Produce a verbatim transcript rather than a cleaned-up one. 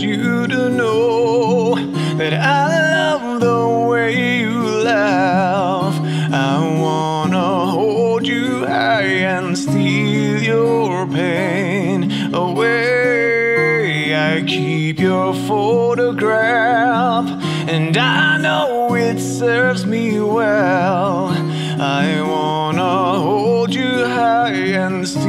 wanted you to know that I love the way you laugh. I wanna hold you high and steal your pain away. I keep your photograph, and I know it serves me well. I wanna hold you high and steal your pain away.